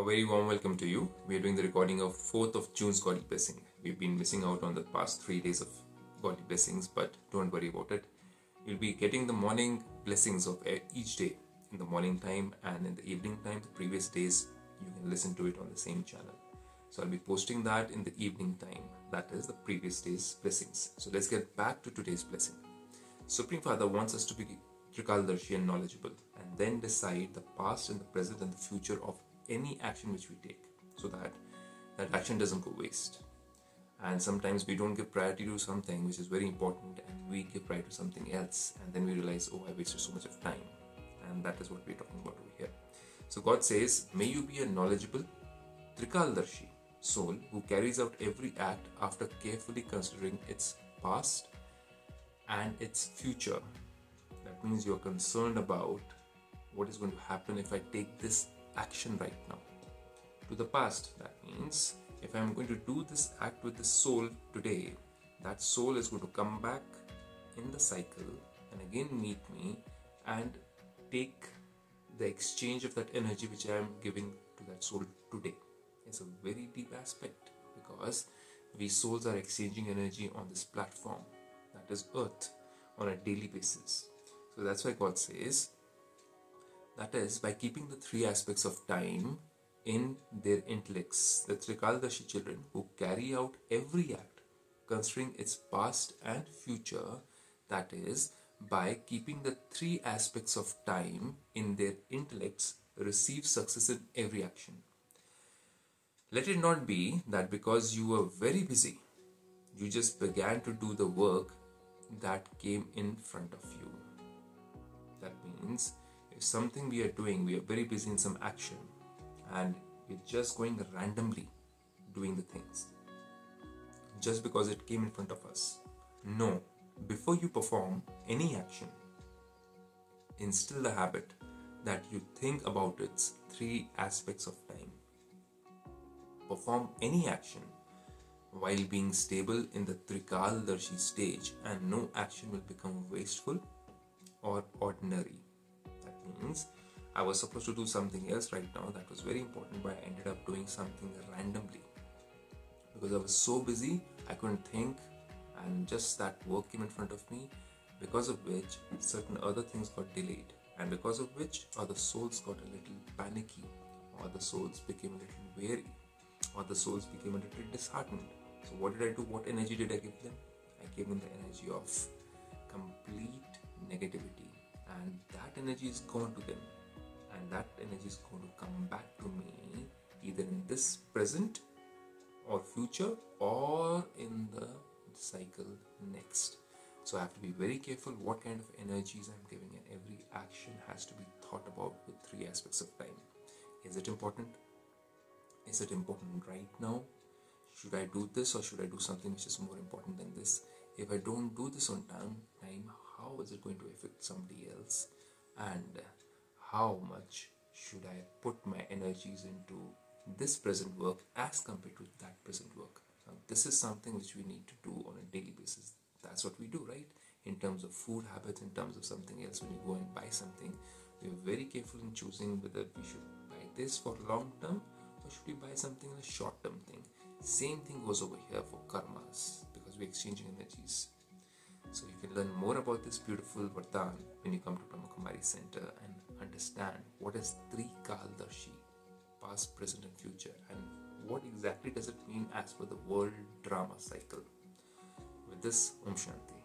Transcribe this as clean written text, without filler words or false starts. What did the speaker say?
A very warm welcome to you. We are doing the recording of 4th of June's Godly Blessing. We've been missing out on the past 3 days of Godly Blessings, but don't worry about it. You'll be getting the morning blessings of each day in the morning time, and in the evening time, the previous days, you can listen to it on the same channel. So I'll be posting that in the evening time, that is the previous day's blessings. So let's get back to today's blessing. Supreme Father wants us to be Trikaldarshi and knowledgeable, and then decide the past and the present and the future of any action which we take, so that that action doesn't go waste. And sometimes we don't give priority to something which is very important, and we give priority to something else, and then we realize, oh, I wasted so much of time. And that is what we're talking about over here. So God says, may you be a knowledgeable Trikaldarshi soul who carries out every act after carefully considering its past and its future. That means you're concerned about what is going to happen if I take this action right now. To the past, that means if I'm going to do this act with the soul today, that soul is going to come back in the cycle and again meet me and take the exchange of that energy which I am giving to that soul today. It's a very deep aspect, because we souls are exchanging energy on this platform, that is earth, on a daily basis. So that's why God says, that is, by keeping the three aspects of time in their intellects, the Trikaldarshi children who carry out every act considering its past and future, that is, by keeping the three aspects of time in their intellects, receive success in every action. Let it not be that because you were very busy, you just began to do the work that came in front of you. That means if something we are doing, we are very busy in some action, and we're just going randomly doing the things just because it came in front of us. No. Before you perform any action, instill the habit that you think about its three aspects of time. Perform any action while being stable in the Trikaldarshi stage, and no action will become wasteful or ordinary. That means I was supposed to do something else right now that was very important, but I ended up doing something randomly because I was so busy I couldn't think. And just that work came in front of me, because of which certain other things got delayed, and because of which other souls got a little panicky, or the souls became a little wary, or the souls became a little disheartened. So what did I do? What energy did I give them? I gave them the energy of complete negativity, and that energy is gone to them, and that energy is going to come back to me either in this present or future or in the cycle next. So I have to be very careful what kind of energies I'm giving, and every action has to be thought about with three aspects of time. Is it important? Is it important right now? Should I do this, or should I do something which is more important than this? If I don't do this on time, how is it going to affect somebody else? And how much should I put my energies into this present work as compared to that present work? This is something which we need to do on a daily basis. That's what we do, right? In terms of food habits, in terms of something else, when you go and buy something, we are very careful in choosing whether we should buy this for long term, or should we buy something in a short term thing. Same thing goes over here for karmas, because we're exchanging energies. So you can learn more about this beautiful vardan when you come to Brahmakumaris Center, and understand what is Trikaldarshi, past, present and future, and what exactly does it mean as per the world drama cycle. With this, Om Shanti.